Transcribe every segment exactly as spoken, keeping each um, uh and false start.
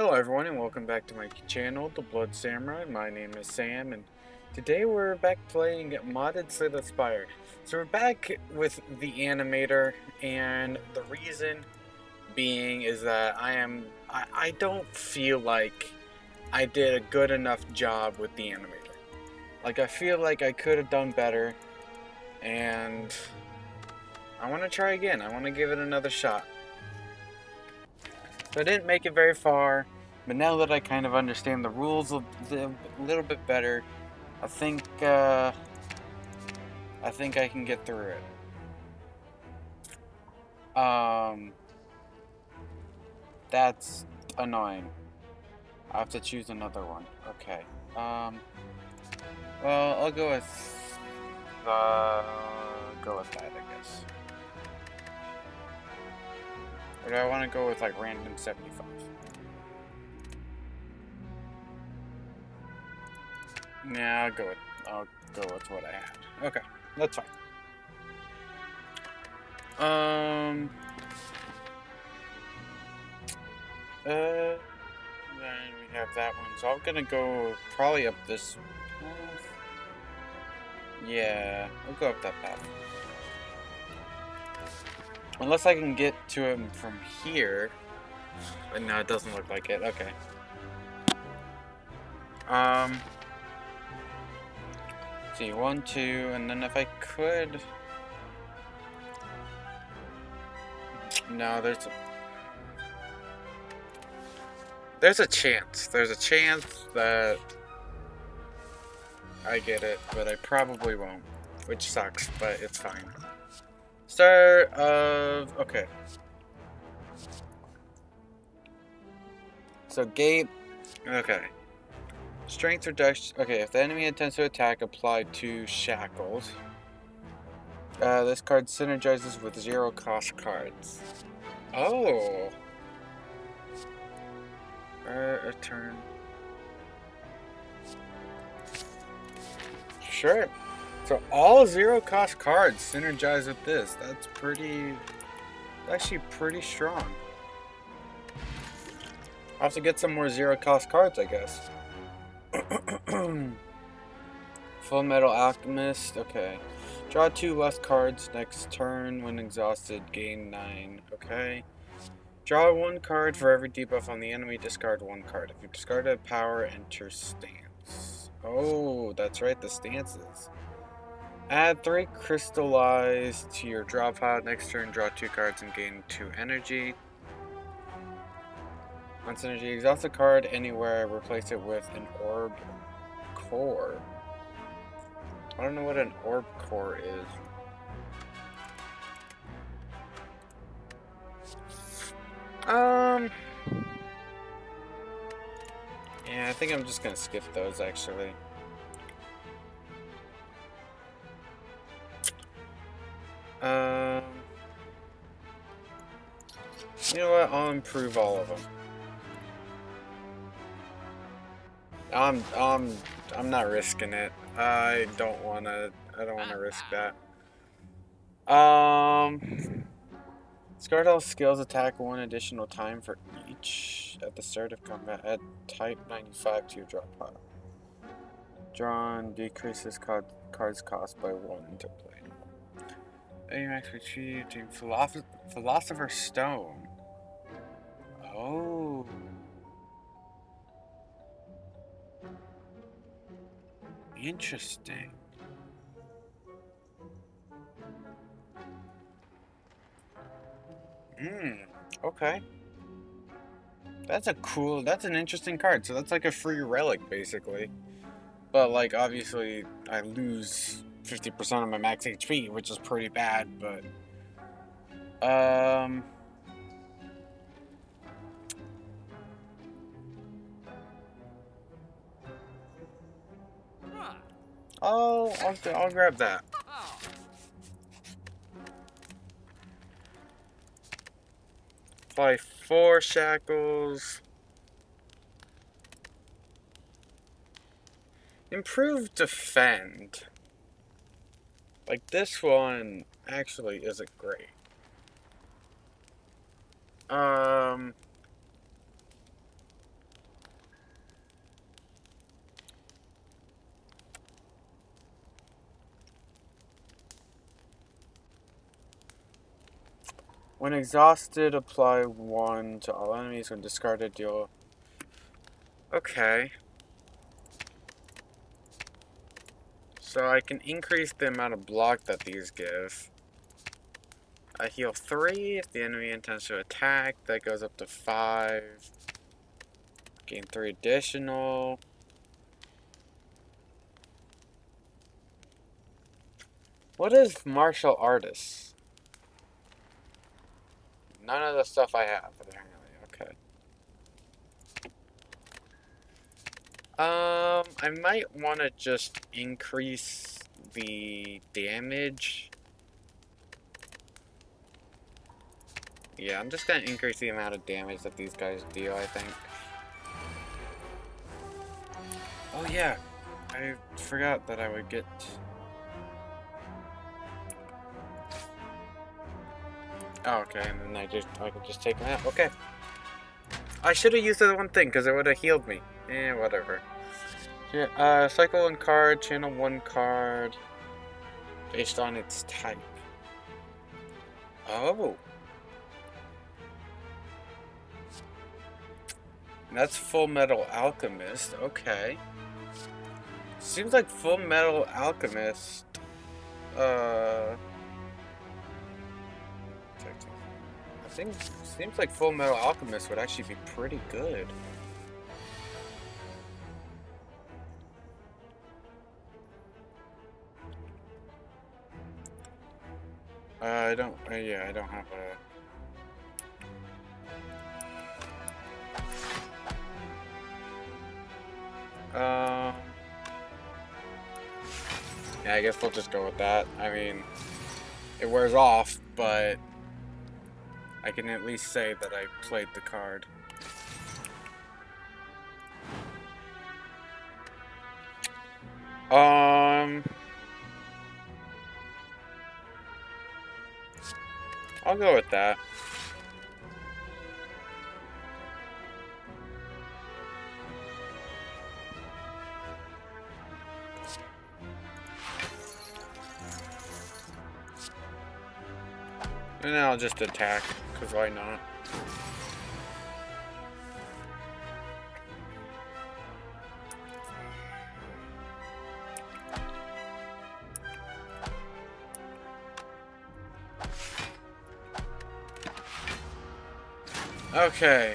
Hello everyone and welcome back to my channel, The Blood Samurai. My name is Sam and today we're back playing modded Slay the Spire. So we're back with The Animator, and the reason being is that I am I, I don't feel like I did a good enough job with The Animator. Like, I feel like I could have done better, and I want to try again. I want to give it another shot. So I didn't make it very far, but now that I kind of understand the rules a little bit better, I think uh, I think I can get through it. Um, that's annoying. I have to choose another one. Okay. Um, well, I'll go with the go with that, I guess. Or do I want to go with, like, random seventy-five? Nah, I'll go with, I'll go with what I had. Okay, that's fine. Um... Uh... Then we have that one, so I'm gonna go probably up this path. Yeah, I'll go up that path. Unless I can get to him from here. But no, it doesn't look like it. Okay. Um. Let's see, one, two, and then if I could. No, there's a. There's a chance. There's a chance that I get it, but I probably won't. Which sucks, but it's fine. Start of... Okay. So, Gabe... Okay. Strength reduction... Okay, if the enemy intends to attack, apply two shackles. Uh, this card synergizes with zero cost cards. Oh! For a turn. Sure. So all zero-cost cards synergize with this. That's pretty, actually pretty strong. I'll have to get some more zero-cost cards, I guess. Full Metal Alchemist, okay. Draw two less cards next turn. When exhausted, gain nine, okay. Draw one card for every debuff on the enemy, discard one card. If you discard a power, enter stance. Oh, that's right, the stances. Add three crystallized to your draw pile. Next turn, draw two cards and gain two energy. Once energy exhausts a card anywhere, replace it with an orb core. I don't know what an orb core is. Um. Yeah, I think I'm just gonna skip those actually. Um, you know what? I'll improve all of them. I'm, I'm, I'm not risking it. I don't wanna, I don't wanna risk that. Um, discard all skills. Attack one additional time for each at the start of combat. Add type ninety-five to your draw pile. Drawn decreases card, card's cost by one until play. A M X retrieved to Philosoph Philosopher's Stone. Oh. Interesting. Mmm. Okay. That's a cool, that's an interesting card. So that's like a free relic, basically. But, like, obviously, I lose fifty percent of my max H P, which is pretty bad, but um huh. I'll, I'll I'll grab that. Oh. Apply four shackles. Improve defend. Like, this one actually isn't great. Um, When exhausted, apply one to all enemies. When discarded, deal. Okay. So I can increase the amount of block that these give. I heal three if the enemy intends to attack. That goes up to five. Gain three additional. What is martial artist? None of the stuff I have, apparently. Okay. Um, I might want to just increase the damage. Yeah, I'm just going to increase the amount of damage that these guys deal, I think. Oh yeah, I forgot that I would get... Oh, okay, and then I just I could just take them out. Okay. I should have used the one thing, because it would have healed me. Eh, whatever. Yeah, uh, cycle one card, channel one card, based on its type. Oh. That's Full Metal Alchemist, okay. Seems like Full Metal Alchemist, uh... I think, seems like Full Metal Alchemist would actually be pretty good. Uh, I don't, uh, yeah, I don't have a... Um, yeah, I guess we'll just go with that. I mean, it wears off, but I can at least say that I played the card. Um, I'll go with that. And then I'll just attack, because why not? Okay,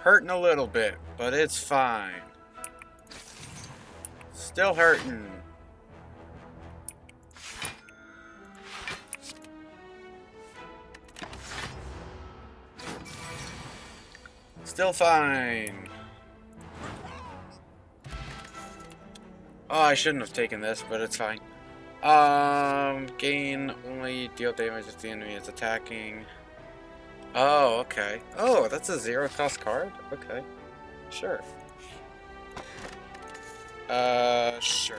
hurting a little bit, but it's fine. Still hurting. Still fine. Oh, I shouldn't have taken this, but it's fine. Um, gain only deal damage if the enemy is attacking. Oh, okay. Oh, that's a zero cost card? Okay. Sure. Uh, sure.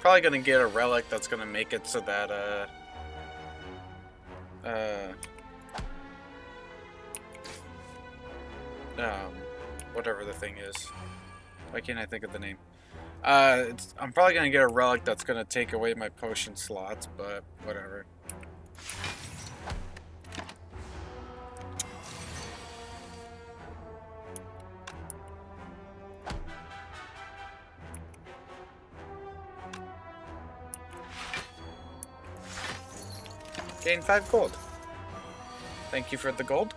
Probably gonna get a relic that's gonna make it so that, uh... Uh... Um, whatever the thing is. Why can't I think of the name? Uh, it's, I'm probably going to get a relic that's going to take away my potion slots, but whatever. Gain five gold. Thank you for the gold.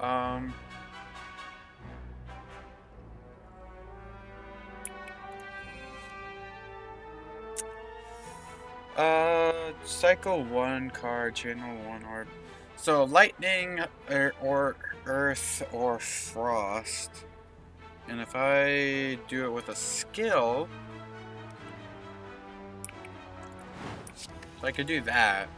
Um, uh, cycle one card, channel one orb. So lightning or, or earth or frost. And if I do it with a skill, so I could do that.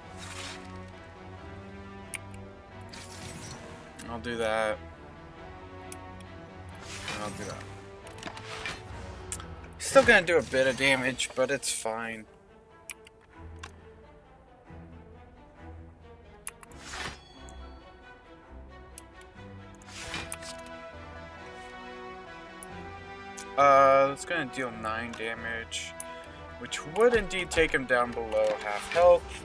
I'll do that. I'll do that. Still gonna do a bit of damage, but it's fine. Uh, it's gonna deal nine damage. which would indeed take him down below half health.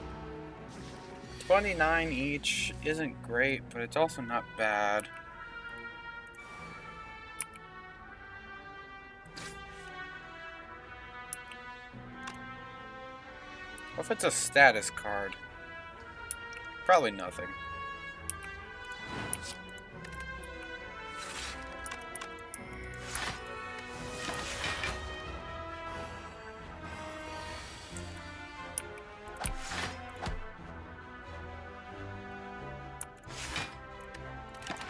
twenty-nine each isn't great, but it's also not bad. What if it's a status card? Probably nothing.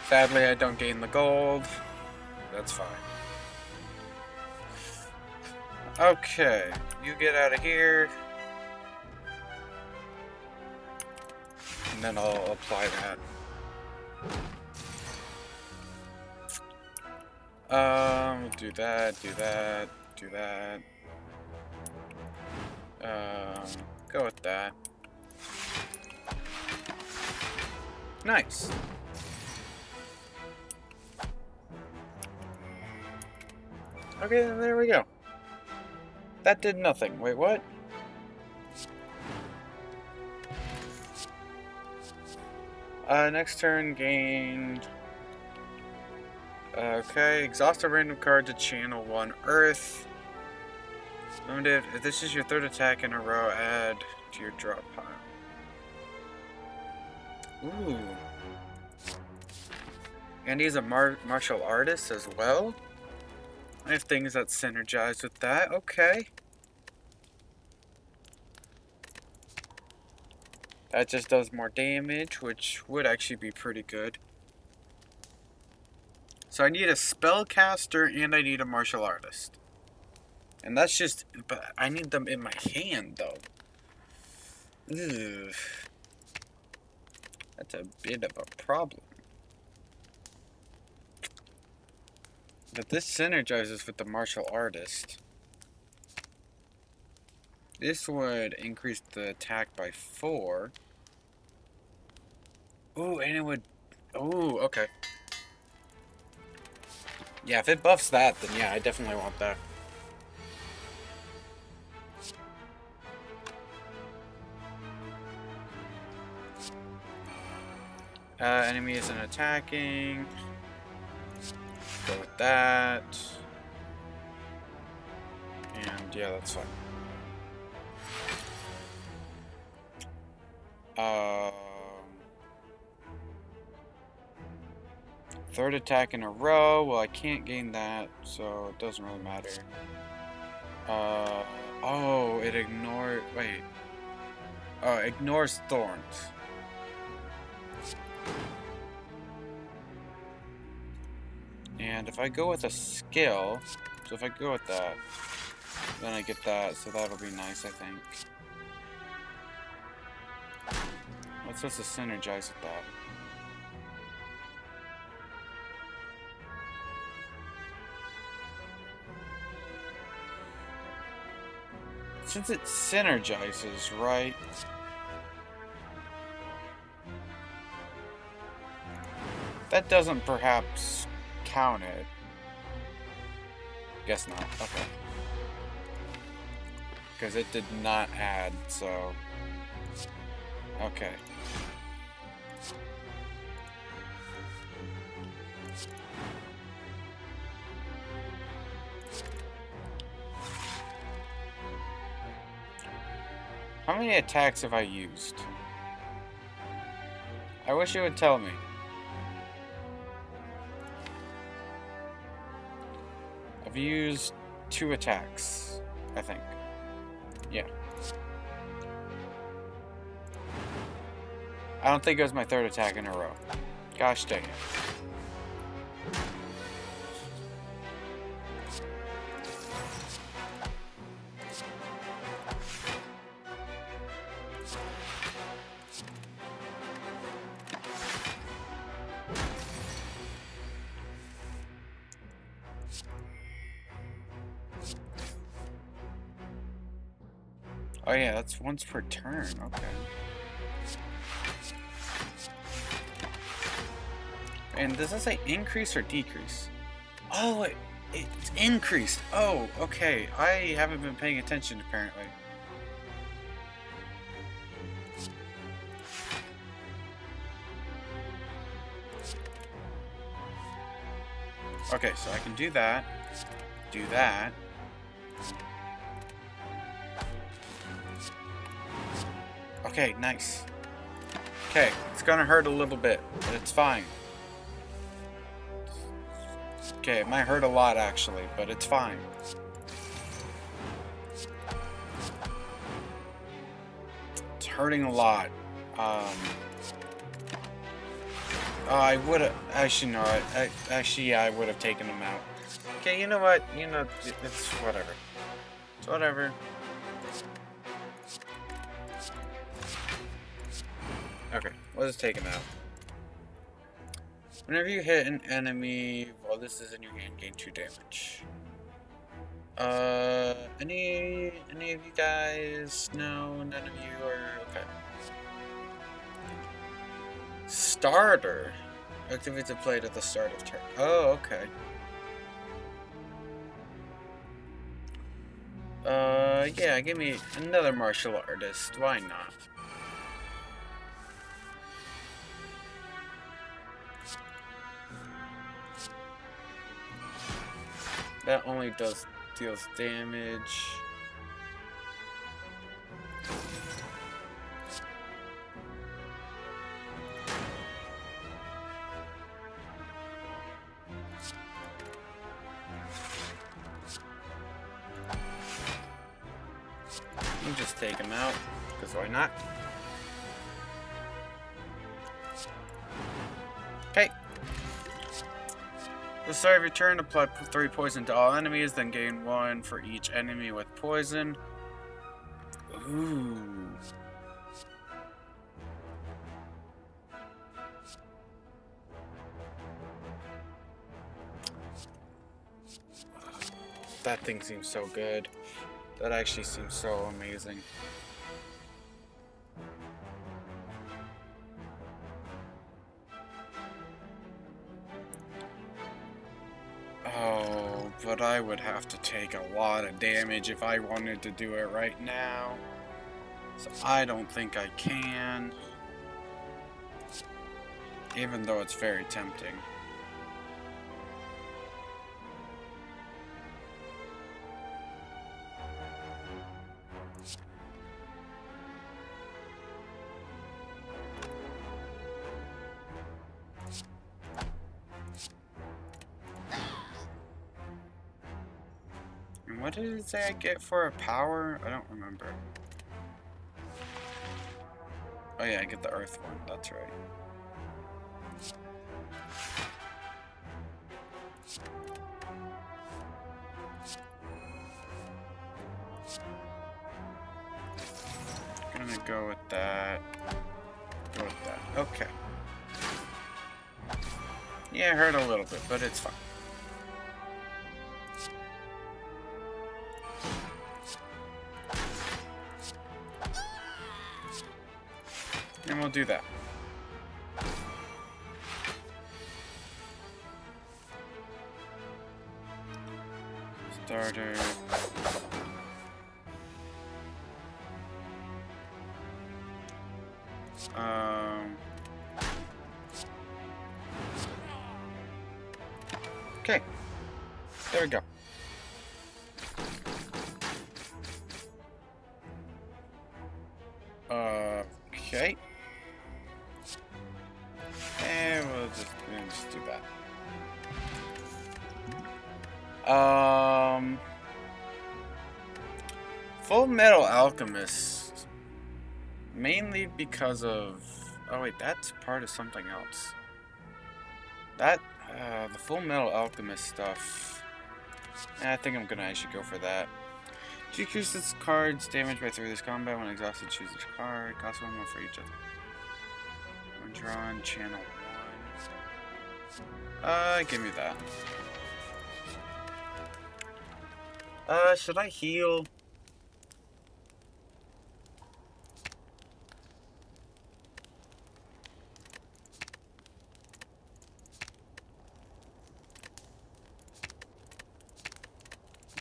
Sadly, I don't gain the gold. That's fine. Okay, you get out of here. And then I'll apply that. Um, do that, do that, do that. Um, go with that. Nice. Okay, there we go. That did nothing. Wait, what? Uh, next turn gained... Okay, exhaust a random card to channel one Earth. Limited. If this is your third attack in a row, add to your drop pile. Ooh. And he's a mar martial artist as well? I have things that synergize with that, okay. That just does more damage, which would actually be pretty good. So I need a spellcaster and I need a martial artist. And that's just, but I need them in my hand though. Ugh. That's a bit of a problem. But this synergizes with the martial artist. This would increase the attack by four. Ooh, and it would... Ooh, okay. Yeah, if it buffs that, then yeah, I definitely want that. Uh, enemy isn't attacking. Go with that, and yeah, that's fine. Um, third attack in a row. Well, I can't gain that, so it doesn't really matter. Uh, oh, it ignores. Wait. Oh, uh, ignores thorns. And if I go with a skill, so if I go with that, then I get that, so that'll be nice, I think. What's supposed to synergize with that? Since it synergizes, right? That doesn't perhaps... count it. Guess not. Okay. Because it did not add, so... Okay. How many attacks have I used? I wish it would tell me. Used two attacks, I think. Yeah. I don't think it was my third attack in a row. Gosh dang it. Oh yeah, that's once per turn, okay. And does that say increase or decrease? Oh, it It's increased. Oh, okay. I haven't been paying attention, apparently. Okay, so I can do that. Do that. Okay, nice. Okay, it's gonna hurt a little bit, but it's fine. Okay, it might hurt a lot actually, but it's fine. It's hurting a lot. Um, I would have. Actually, no. I, I, actually, yeah, I would have taken them out. Okay, you know what? You know, it's whatever. It's whatever. Okay, let's take him out. Whenever you hit an enemy while this is in your hand, gain two damage. Uh, any any of you guys? No, none of you are okay. Starter activates a plate at the start of turn. Oh, okay. Uh, yeah, give me another martial artist. Why not? That only does deals damage. You just take him out, because why not? Okay. The start of your turn, apply three poison to all enemies, then gain one for each enemy with poison. Ooh. That thing seems so good. That actually seems so amazing. Oh, but I would have to take a lot of damage if I wanted to do it right now. So I don't think I can. Even though it's very tempting. What did it say I get for a power? I don't remember. Oh yeah, I get the earth one, that's right. I'm gonna go with that. Go with that. Okay. Yeah, it hurt a little bit, but it's fine. And we'll do that. Starter. Um. Okay. There we go. Uh, okay. And we'll just, we'll just do that. Um, Full Metal Alchemist, mainly because of. Oh wait, that's part of something else. That uh, the Full Metal Alchemist stuff. I think I'm gonna actually go for that. Decrease this card's damage by three this combat. When exhausted, choose this card. Cost one more for each other. Drawn channel one. Uh, give me that. Uh, should I heal?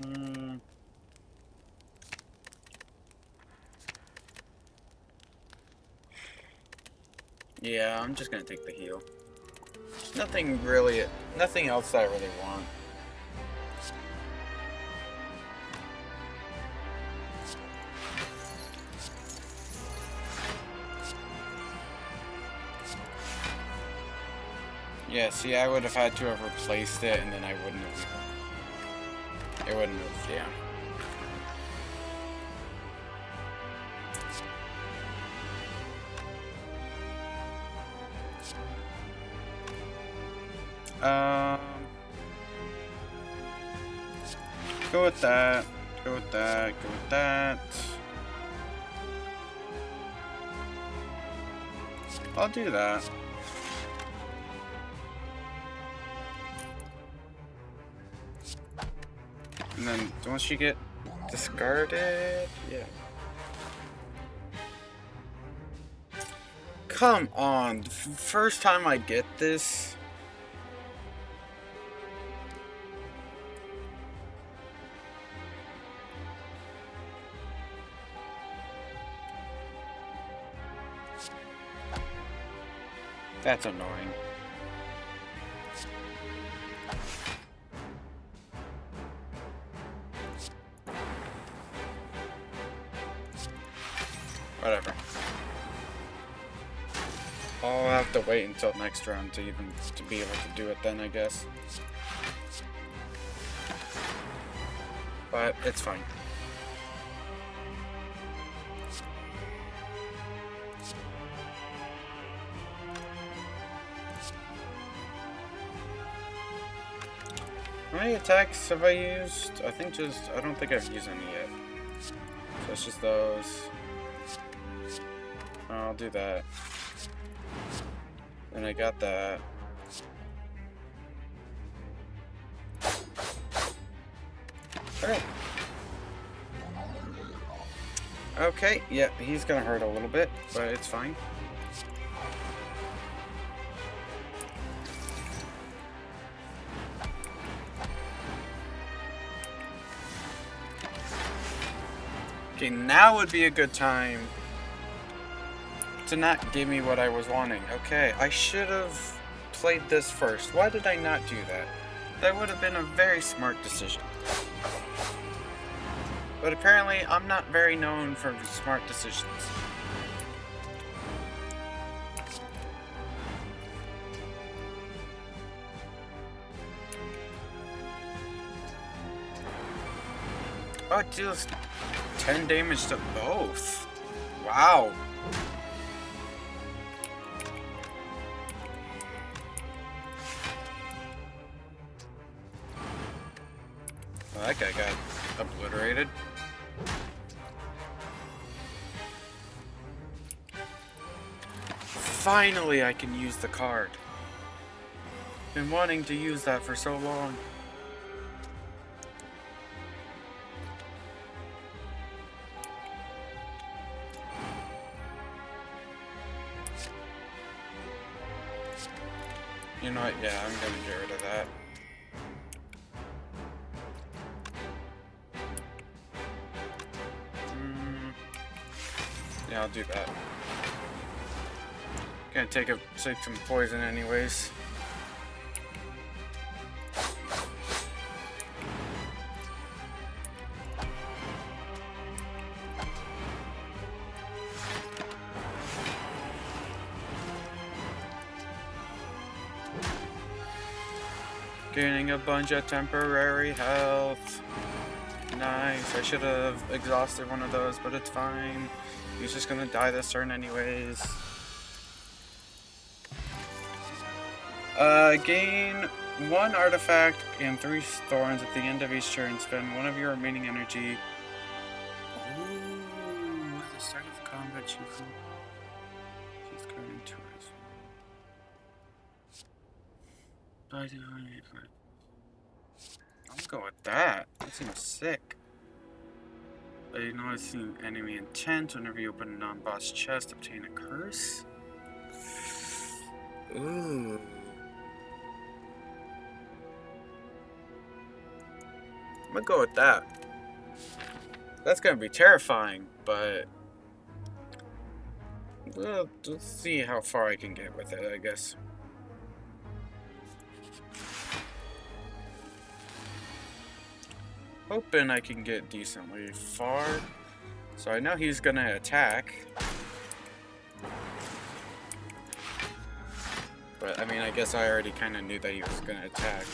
Mm. Yeah, I'm just gonna take the heal. There's nothing really, nothing else that I really want. Yeah, see, I would have had to have replaced it, and then I wouldn't have... It wouldn't have, yeah. Um, go with that, go with that, go with that. I'll do that. And then once you get discarded, yeah. Come on, the first time I get this. That's annoying. Whatever. I'll have to wait until next round to even to be able to do it then, I guess. But it's fine. How many attacks have I used? I think just, I don't think I've used any yet. So it's just those. I'll do that. And I got that. Alright. Okay, yeah, he's gonna hurt a little bit, but it's fine. Okay, now would be a good time to not give me what I was wanting. Okay, I should have played this first. Why did I not do that? That would have been a very smart decision. But apparently, I'm not very known for smart decisions. Oh, it deals ten damage to both. Wow. Well, that guy got obliterated. Finally, I can use the card. Been wanting to use that for so long. You know what? Yeah, I'm gonna get rid of that. Mm. Yeah, I'll do that. Gonna take a take some poison anyways. Gaining a bunch of temporary health. Nice. I should have exhausted one of those, but it's fine. He's just gonna die this turn anyways. Uh, gain one artifact and three thorns at the end of each turn. Spend one of your remaining energy. Ooh, at the start of combat, you can... I'll go with that. That seems sick. I know I see enemy intent. Whenever you open a non-boss chest, obtain a curse. Ooh. I'm gonna go with that. That's gonna be terrifying, but well, let's see how far I can get with it, I guess. Hoping I can get decently far. So I know he's gonna attack. But I mean, I guess I already kind of knew that he was gonna attack.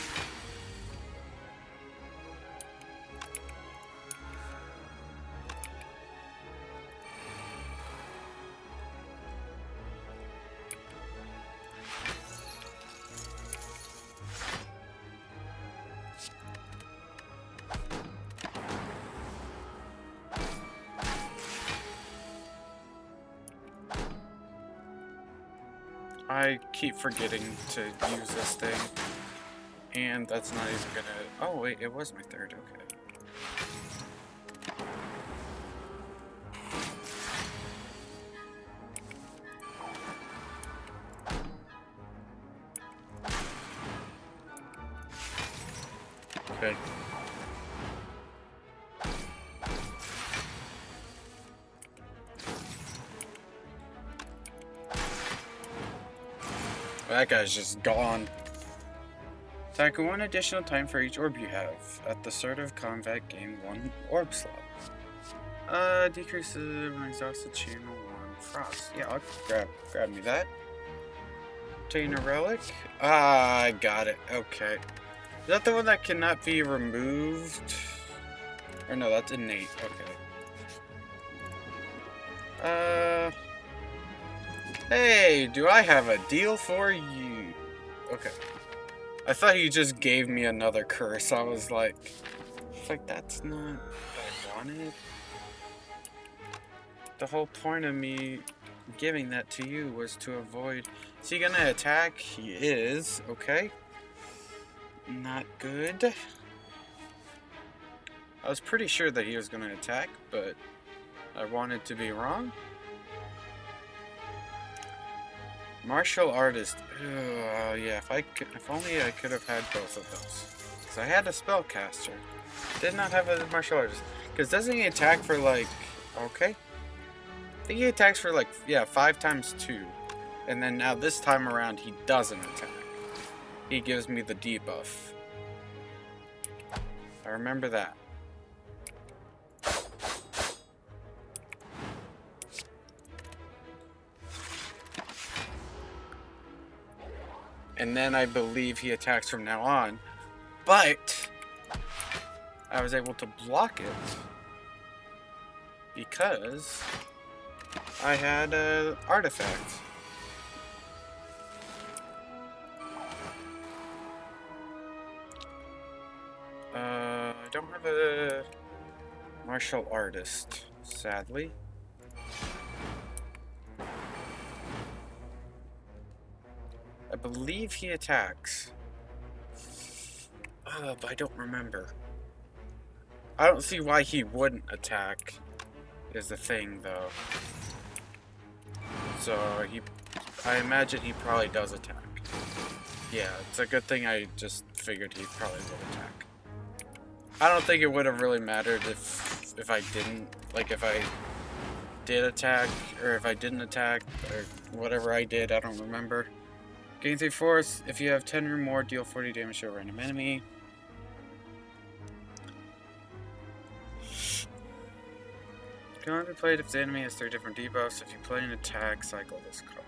I keep forgetting to use this thing, and that's not even gonna... Oh wait, it was my third, okay. Okay. That guy's just gone. Attack one additional time for each orb you have. At the start of combat, gain one orb slot. Uh, decreases when exhausted channel one frost. Yeah, I'll grab, grab me that. Obtain a relic. Ah, I got it. Okay. Is that the one that cannot be removed? Or no, that's innate. Okay. Uh... Hey, do I have a deal for you? Okay. I thought he just gave me another curse. I was like, it's like, that's not what I wanted. The whole point of me giving that to you was to avoid... Is he gonna attack? He is. Okay. Not good. I was pretty sure that he was gonna attack, but I wanted to be wrong. Martial artist. Ew, uh, yeah, if I could, if only I could have had both of those. Cause I had a spellcaster, did not have a martial artist. Cause doesn't he attack for like? Okay, I think he attacks for like yeah five times two, and then now this time around he doesn't attack. He gives me the debuff. I remember that. And then I believe he attacks from now on. But I was able to block it because I had an artifact. Uh, I don't have a martial artist, sadly. I believe he attacks, uh, but I don't remember. I don't see why he wouldn't attack, is the thing though. So he, I imagine he probably does attack. Yeah, it's a good thing I just figured he probably would attack. I don't think it would have really mattered if if I didn't, like if I did attack or if I didn't attack or whatever I did. I don't remember. Gain three force. If you have ten or more, deal forty damage to a random enemy. Can only be played if the enemy has three different debuffs. If you play an attack, cycle this card.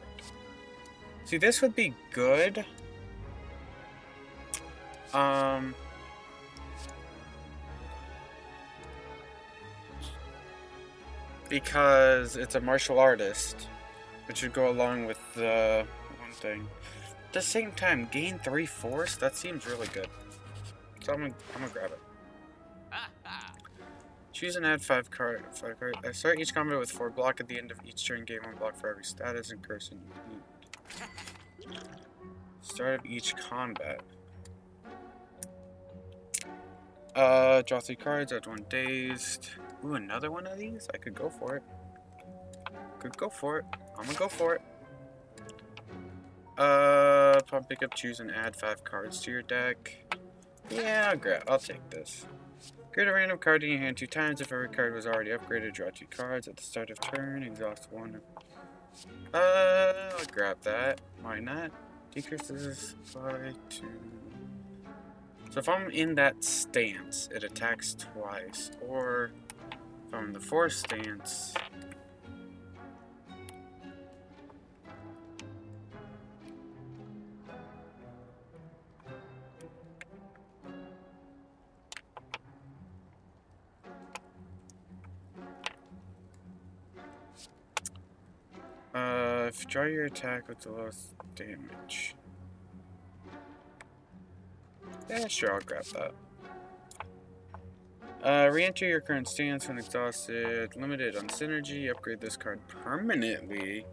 See, this would be good. Um. Because it's a martial artist, which would go along with the one thing. At the same time, gain three force? That seems really good. So I'm gonna, I'm gonna grab it. Choose and add five card, five card. I start each combat with four block. At the end of each turn, gain one block for every status and curse you need. Start of each combat. Uh, draw three cards, add one dazed. Ooh, another one of these? I could go for it. Could go for it. I'm gonna go for it. Uh, upon pickup, choose and add five cards to your deck. Yeah, I'll grab. I'll take this. Create a random card in your hand two times. If every card was already upgraded, draw two cards at the start of turn, exhaust one. Uh, I'll grab that. Why not? Decreases by two. So if I'm in that stance, it attacks twice. Or if I'm in the force stance... Uh, if you draw your attack with the lowest damage. Yeah, sure, I'll grab that. Uh, re-enter your current stance when exhausted. Limited on synergy. Upgrade this card permanently.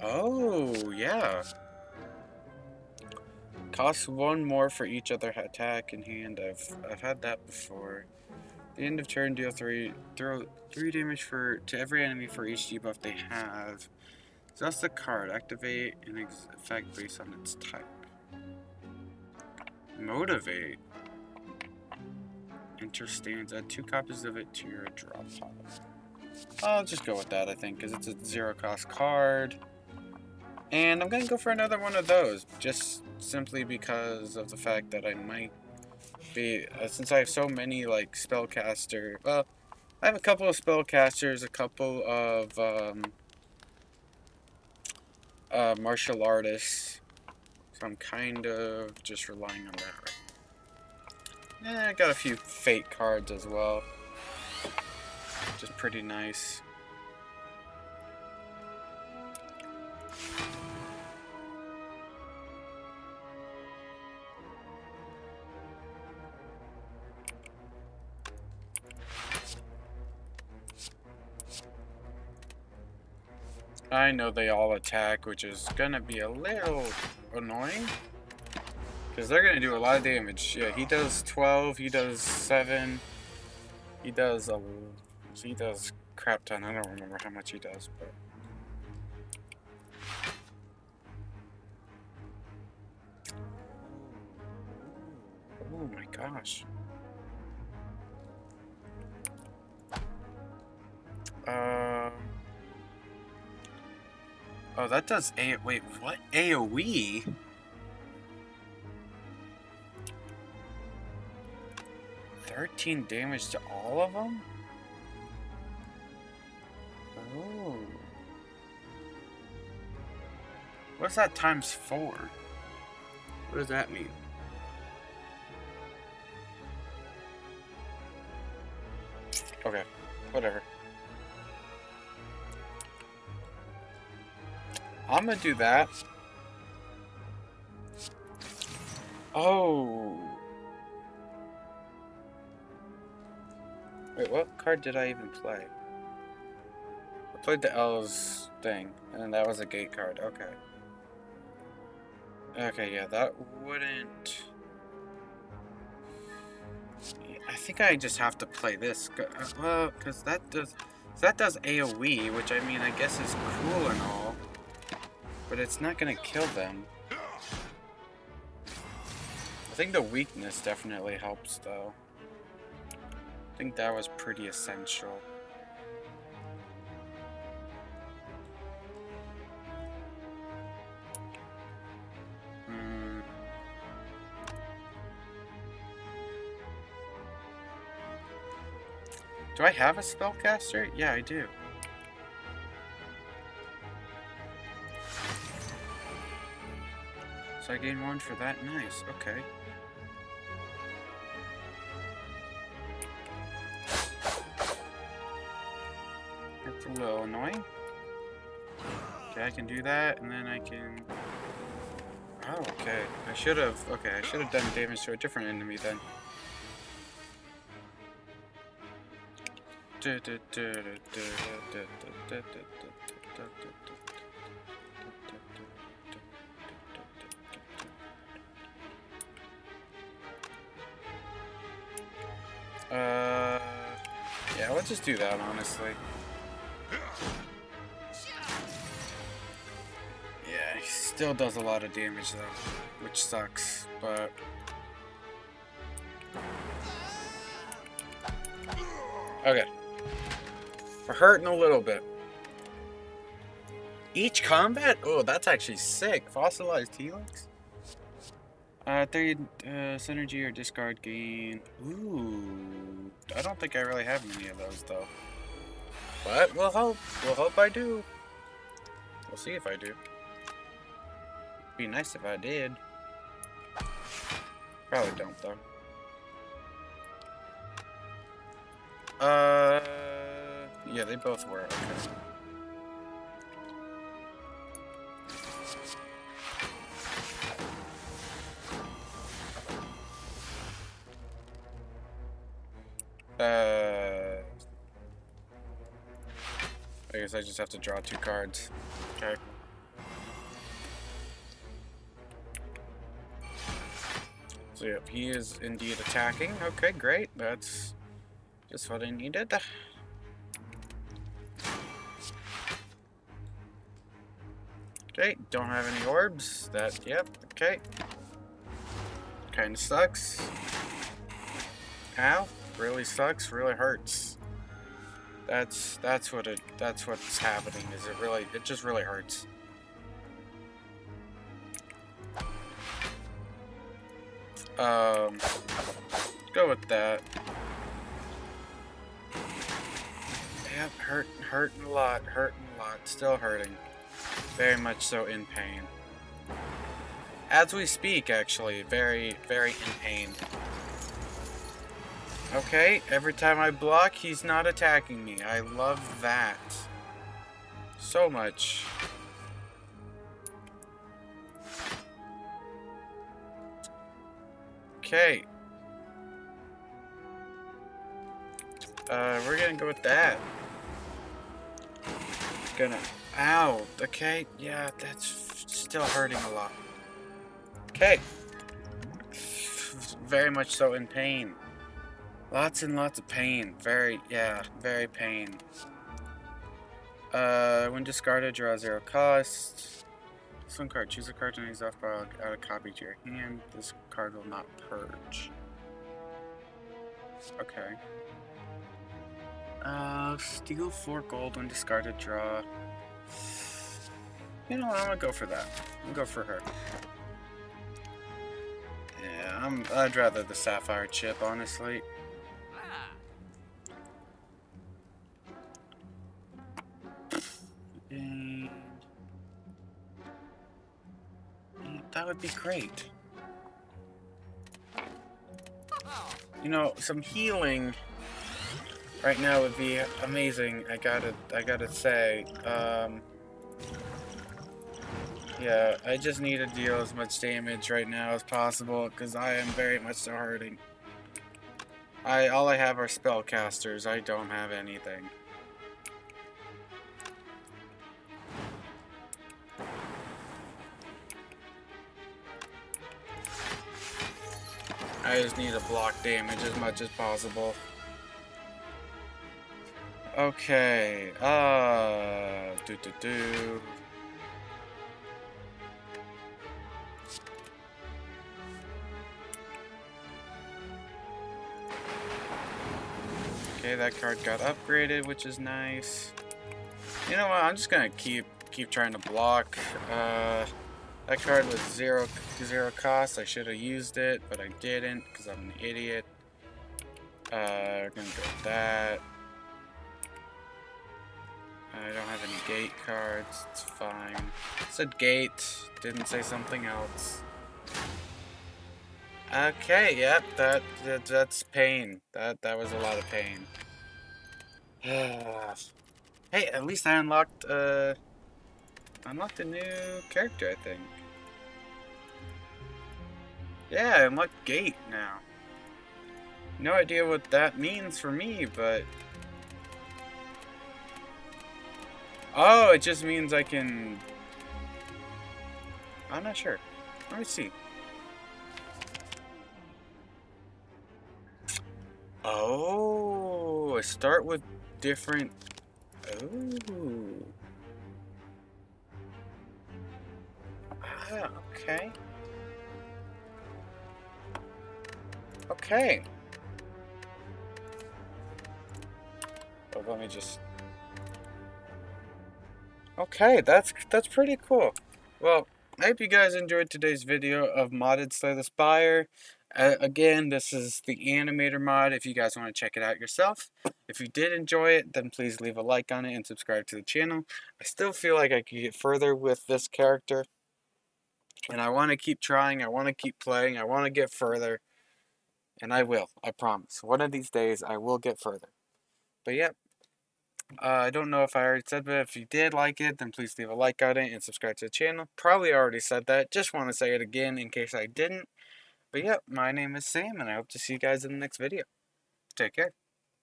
Oh, yeah. Costs one more for each other attack in hand. I've, I've had that before. The end of turn, deal three, throw three damage for to every enemy for each debuff they have. So that's the card. Activate an ex effect based on its type. Motivate. Enter stands. Add two copies of it to your draw pile. I'll just go with that, I think, because it's a zero-cost card. And I'm gonna go for another one of those, just simply because of the fact that I might. Be, uh, since I have so many like spellcaster, well, I have a couple of spellcasters, a couple of um, uh, martial artists, so I'm kind of just relying on that. And I got a few fate cards as well, which is pretty nice. I know they all attack, which is gonna be a little annoying. Because they're gonna do a lot of damage. Yeah, he does twelve, he does seven, he does a he does crap ton. I don't remember how much he does, but oh my gosh. Uh Oh, that does A- wait, what? AoE? thirteen damage to all of them? Oh. What's that times four? What does that mean? Okay, whatever. I'm gonna do that. Oh. Wait, what card did I even play? I played the Elves thing, and that was a gate card. Okay. Okay, yeah, that wouldn't... I think I just have to play this. Well, because that does, that does AoE, which I mean, I guess is cool and all. But it's not gonna kill them. I think the weakness definitely helps though. I think that was pretty essential. Mm. Do I have a spellcaster? Yeah, I do. So I gain one for that? Nice, okay. That's a little annoying. Okay, I can do that, and then I can... Oh, okay. I should have... Okay, I should have done damage to a different enemy then. Uh, yeah, let's just do that, honestly. Yeah, he still does a lot of damage, though, which sucks, but... Okay. We're hurting a little bit. Each combat? Oh, that's actually sick. Fossilized Helix? Uh, three uh, synergy or discard gain. Ooh. I don't think I really have many of those, though. But we'll hope. We'll hope I do. We'll see if I do. Be nice if I did. Probably don't, though. Uh, yeah, they both were okay. Uh, I guess I just have to draw two cards. Okay. So yep, he is indeed attacking. Okay, great. That's just what I needed. Okay, don't have any orbs. That, yep, okay. Kinda sucks. Ow. Really sucks, really hurts. That's that's what it that's what's happening, is it really it just really hurts. Um go with that. Yep, hurt hurting a lot, hurting a lot, still hurting. Very much so in pain. As we speak, actually, very, very in pain. Okay, every time I block, he's not attacking me. I love that. So much. Okay. Uh, we're gonna go with that. Gonna... Ow! Okay, yeah, that's still hurting a lot. Okay. Very much so in pain. Lots and lots of pain. Very, yeah, very pain. Uh, when discarded, draw zero cost. This one card. Choose a card to use off by out of copy to your hand. This card will not purge. Okay. Uh, steal four gold when discarded, draw. You know what, I'm gonna go for that. I'm gonna go for her. Yeah, I'm, I'd rather the Sapphire Chip, honestly. And that would be great. You know, some healing right now would be amazing. I gotta, I gotta say. Um, yeah, I just need to deal as much damage right now as possible because I am very much so hurting. I all I have are spellcasters. I don't have anything. I just need to block damage as much as possible. Okay, uh, do do do. Okay, that card got upgraded, which is nice. You know what? I'm just gonna keep keep trying to block. Uh. That card was zero, zero cost. I should have used it, but I didn't because I'm an idiot. Uh, we're gonna go with that. I don't have any gate cards. It's fine. It said gate. Didn't say something else. Okay. Yep. That, that that's pain. That that was a lot of pain. Hey, at least I unlocked. Uh, Unlocked a new character, I think. Yeah, I unlocked Gate now. No idea what that means for me, but... Oh, it just means I can... I'm not sure. Let me see. Oh, I start with different... Ooh... Yeah, okay. Okay. But let me just... Okay, that's that's pretty cool. Well, I hope you guys enjoyed today's video of modded Slay the Spire. Uh, again, this is the Animator mod if you guys want to check it out yourself. If you did enjoy it, then please leave a like on it and subscribe to the channel. I still feel like I could get further with this character. And I want to keep trying, I want to keep playing, I want to get further. And I will, I promise. One of these days, I will get further. But yeah, uh, I don't know if I already said that. If you did like it, then please leave a like on it and subscribe to the channel. Probably already said that. Just want to say it again in case I didn't. But yeah, my name is Sam, and I hope to see you guys in the next video. Take care.